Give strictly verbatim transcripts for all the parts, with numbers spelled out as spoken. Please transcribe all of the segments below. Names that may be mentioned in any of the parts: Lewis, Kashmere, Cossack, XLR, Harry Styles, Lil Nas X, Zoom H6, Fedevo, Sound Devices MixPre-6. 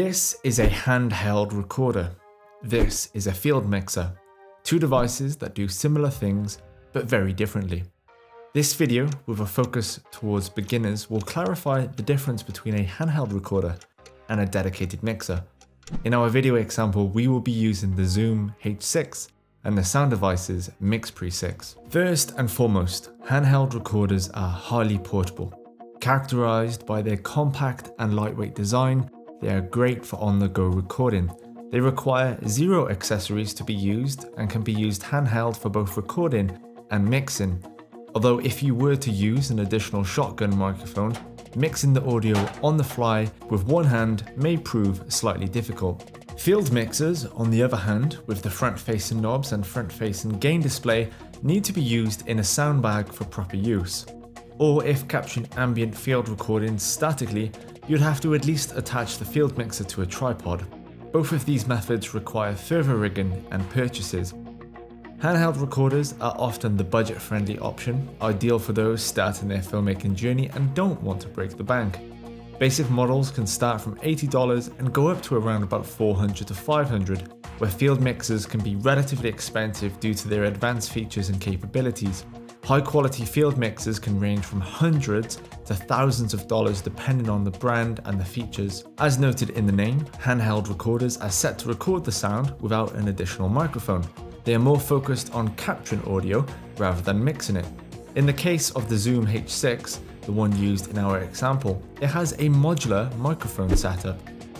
This is a handheld recorder. This is a field mixer. Two devices that do similar things, but very differently. This video, with a focus towards beginners, will clarify the difference between a handheld recorder and a dedicated mixer. In our video example, we will be using the Zoom H six and the Sound Devices MixPre six. First and foremost, handheld recorders are highly portable. Characterized by their compact and lightweight design, they are great for on-the-go recording. They require zero accessories to be used and can be used handheld for both recording and mixing. Although if you were to use an additional shotgun microphone, mixing the audio on the fly with one hand may prove slightly difficult. Field mixers, on the other hand, with the front-facing knobs and front-facing gain display, need to be used in a soundbag for proper use. Or if capturing ambient field recordings statically, you'd have to at least attach the field mixer to a tripod. Both of these methods require further rigging and purchases. Handheld recorders are often the budget-friendly option, ideal for those starting their filmmaking journey and don't want to break the bank. Basic models can start from eighty dollars and go up to around about four hundred to five hundred, where field mixers can be relatively expensive due to their advanced features and capabilities. High-quality field mixers can range from hundreds to thousands of dollars depending on the brand and the features. As noted in the name, handheld recorders are set to record the sound without an additional microphone. They are more focused on capturing audio rather than mixing it. In the case of the Zoom H six, the one used in our example, it has a modular microphone setup.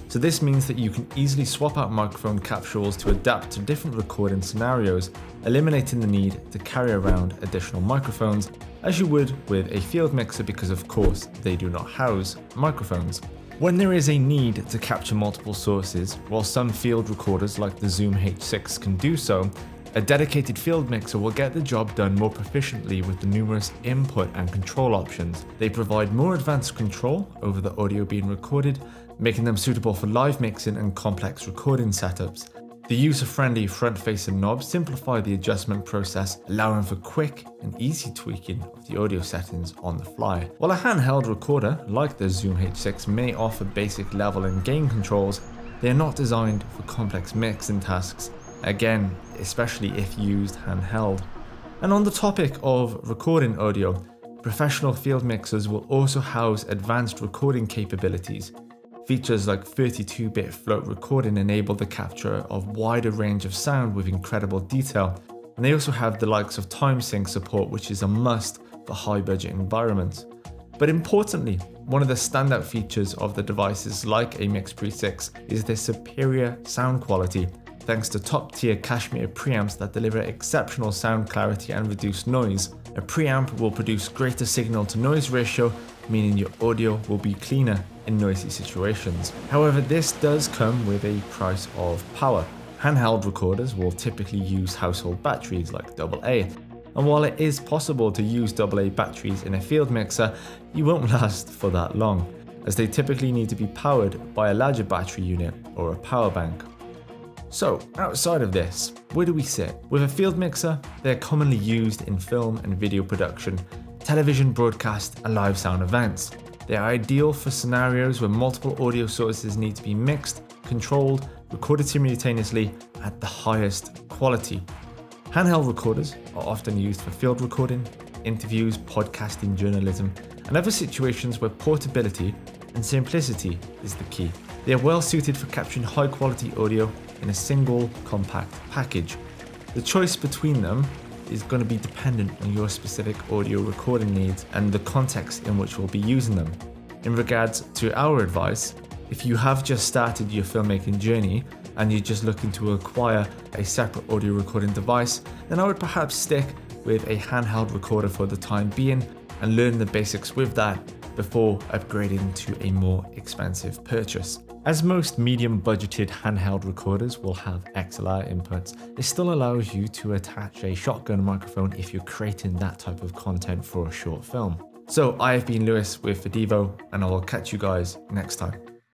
So this means that you can easily swap out microphone capsules to adapt to different recording scenarios, eliminating the need to carry around additional microphones as you would with a field mixer because of course they do not house microphones. When there is a need to capture multiple sources, while some field recorders like the Zoom H six can do so, a dedicated field mixer will get the job done more proficiently with the numerous input and control options. They provide more advanced control over the audio being recorded, making them suitable for live mixing and complex recording setups. The user-friendly front-facing knobs simplify the adjustment process, allowing for quick and easy tweaking of the audio settings on the fly. While a handheld recorder, like the Zoom H six, may offer basic level and gain controls, they are not designed for complex mixing tasks, again, especially if used handheld. And on the topic of recording audio, professional field mixers will also house advanced recording capabilities. Features like thirty-two bit float recording enable the capture of a wider range of sound with incredible detail, and they also have the likes of time sync support, which is a must for high-budget environments. But importantly, one of the standout features of the devices like a MixPre six is their superior sound quality, thanks to top-tier Kashmere preamps that deliver exceptional sound clarity and reduced noise. A preamp will produce greater signal-to-noise ratio, meaning your audio will be cleaner in noisy situations. However, this does come with a price of power. Handheld recorders will typically use household batteries like double A, and while it is possible to use double A batteries in a field mixer, you won't last for that long, as they typically need to be powered by a larger battery unit or a power bank. So, outside of this, where do we sit? With a field mixer, they're commonly used in film and video production, television broadcast, and live sound events. They are ideal for scenarios where multiple audio sources need to be mixed, controlled, recorded simultaneously at the highest quality. Handheld recorders are often used for field recording, interviews, podcasting, journalism, and other situations where portability and simplicity is the key. They are well suited for capturing high quality audio in a single compact package. The choice between them is going to be dependent on your specific audio recording needs and the context in which we'll be using them. In regards to our advice, if you have just started your filmmaking journey and you're just looking to acquire a separate audio recording device, then I would perhaps stick with a handheld recorder for the time being and learn the basics with that before upgrading to a more expensive purchase. As most medium-budgeted handheld recorders will have X L R inputs, it still allows you to attach a shotgun microphone if you're creating that type of content for a short film. So I have been Lewis with Fedevo, and I will catch you guys next time.